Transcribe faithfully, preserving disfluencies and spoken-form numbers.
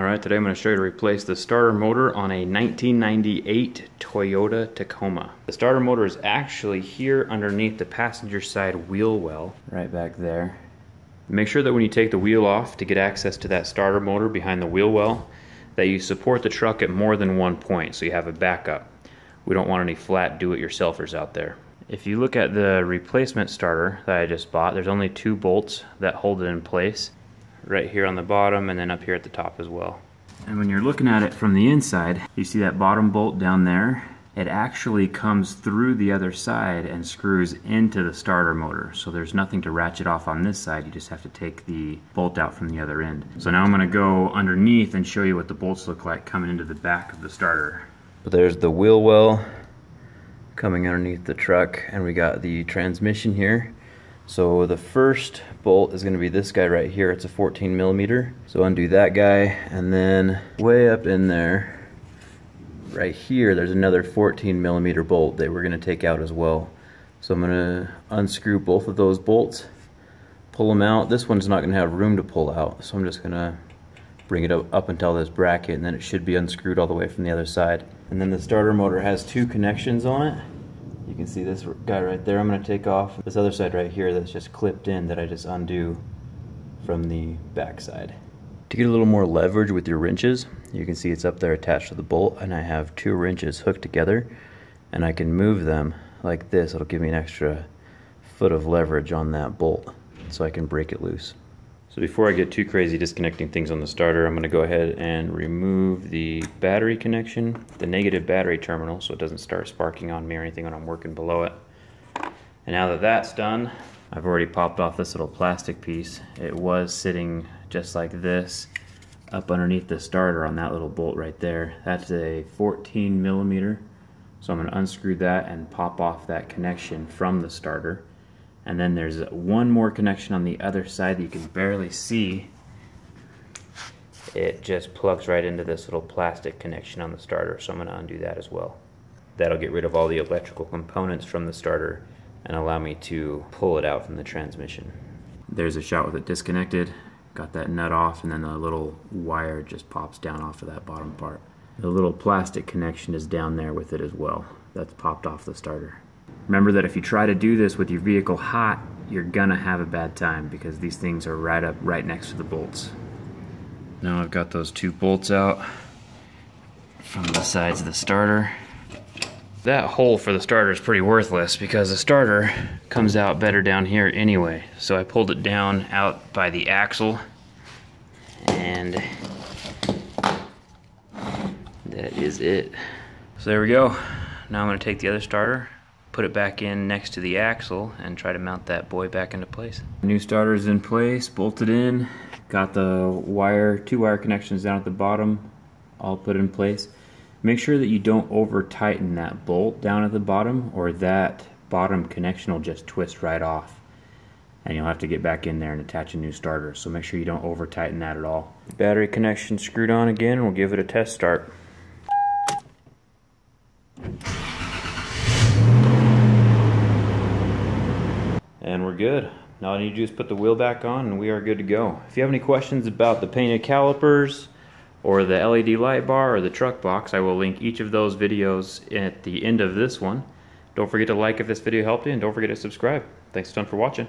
Alright, today I'm going to show you to replace the starter motor on a nineteen ninety-eight Toyota Tacoma. The starter motor is actually here underneath the passenger side wheel well, right back there. Make sure that when you take the wheel off to get access to that starter motor behind the wheel well, that you support the truck at more than one point so you have a backup. We don't want any flat do-it-yourselfers out there. If you look at the replacement starter that I just bought, there's only two bolts that hold it in place. Right here on the bottom and then up here at the top as well. And when you're looking at it from the inside, you see that bottom bolt down there? It actually comes through the other side and screws into the starter motor. So there's nothing to ratchet off on this side. You just have to take the bolt out from the other end. So now I'm going to go underneath and show you what the bolts look like coming into the back of the starter. But there's the wheel well coming underneath the truck, and we got the transmission here. So the first bolt is going to be this guy right here. It's a fourteen millimeter. So undo that guy, and then way up in there, right here, there's another fourteen millimeter bolt that we're going to take out as well. So I'm going to unscrew both of those bolts, pull them out. This one's not going to have room to pull out, so I'm just going to bring it up, up until this bracket, and then it should be unscrewed all the way from the other side. And then the starter motor has two connections on it. You can see this guy right there. I'm going to take off this other side right here that's just clipped in that I just undo from the back side. To get a little more leverage with your wrenches, you can see it's up there attached to the bolt, and I have two wrenches hooked together, and I can move them like this. It'll give me an extra foot of leverage on that bolt so I can break it loose. So before I get too crazy disconnecting things on the starter, I'm going to go ahead and remove the battery connection, the negative battery terminal, so it doesn't start sparking on me or anything when I'm working below it. And now that that's done, I've already popped off this little plastic piece. It was sitting just like this up underneath the starter on that little bolt right there. That's a fourteen millimeter, so I'm going to unscrew that and pop off that connection from the starter. And then there's one more connection on the other side that you can barely see. It just plugs right into this little plastic connection on the starter, so I'm going to undo that as well. That'll get rid of all the electrical components from the starter and allow me to pull it out from the transmission. There's a shot with it disconnected. Got that nut off, and then the little wire just pops down off of that bottom part. The little plastic connection is down there with it as well. That's popped off the starter. Remember that if you try to do this with your vehicle hot, you're gonna have a bad time because these things are right up right next to the bolts. Now I've got those two bolts out from the sides of the starter. That hole for the starter is pretty worthless because the starter comes out better down here anyway. So I pulled it down out by the axle, and that is it. So there we go. Now I'm gonna take the other starter, put it back in next to the axle, and try to mount that boy back into place. New starter's in place, bolted in, got the wire, two wire connections down at the bottom, all put in place. Make sure that you don't over tighten that bolt down at the bottom, or that bottom connection will just twist right off and you'll have to get back in there and attach a new starter. So make sure you don't over tighten that at all. Battery connection screwed on again, we'll give it a test start. And we're good. Now all I need to do is put the wheel back on and we are good to go. If you have any questions about the painted calipers or the L E D light bar or the truck box, I will link each of those videos at the end of this one. Don't forget to like if this video helped you, and don't forget to subscribe. Thanks a ton for watching.